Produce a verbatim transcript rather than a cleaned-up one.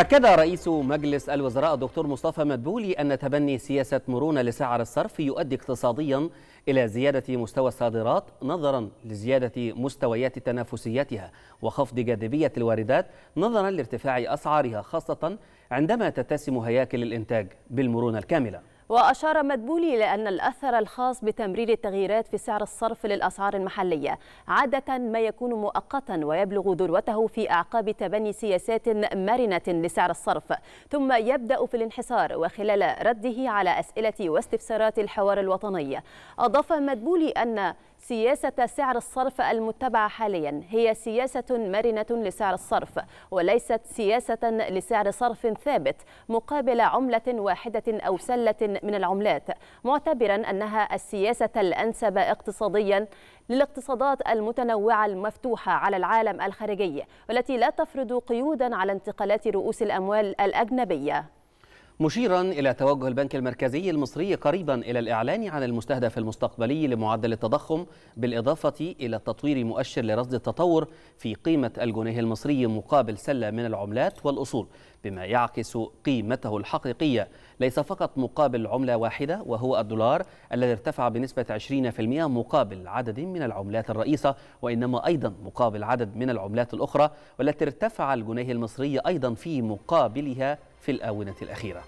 أكد رئيس مجلس الوزراء الدكتور مصطفى مدبولي أن تبني سياسة مرونة لسعر الصرف يؤدي اقتصاديا إلى زيادة مستوى الصادرات نظرا لزيادة مستويات تنافسيتها وخفض جاذبية الواردات نظرا لارتفاع أسعارها، خاصة عندما تتسم هياكل الإنتاج بالمرونة الكاملة. وأشار مدبولي إلى أن الأثر الخاص بتمرير التغييرات في سعر الصرف للأسعار المحلية عادة ما يكون مؤقتا ويبلغ ذروته في أعقاب تبني سياسات مرنة لسعر الصرف، ثم يبدأ في الانحسار وخلال رده على أسئلة واستفسارات الحوار الوطني. أضاف مدبولي أن سياسة سعر الصرف المتبعة حاليا هي سياسة مرنة لسعر الصرف وليست سياسة لسعر صرف ثابت مقابل عملة واحدة أو سلة من العملات، معتبرا أنها السياسة الأنسب اقتصاديا للاقتصادات المتنوعة المفتوحة على العالم الخارجي والتي لا تفرض قيودا على انتقالات رؤوس الأموال الأجنبية. مشيرا إلى توجه البنك المركزي المصري قريبا إلى الإعلان عن المستهدف المستقبلي لمعدل التضخم، بالإضافة إلى تطوير مؤشر لرصد التطور في قيمة الجنيه المصري مقابل سلة من العملات والأصول، بما يعكس قيمته الحقيقية ليس فقط مقابل عملة واحدة وهو الدولار الذي ارتفع بنسبة عشرين بالمئة مقابل عدد من العملات الرئيسة، وإنما أيضا مقابل عدد من العملات الأخرى والتي ارتفع الجنيه المصري أيضا في مقابلها في الآونة الأخيرة.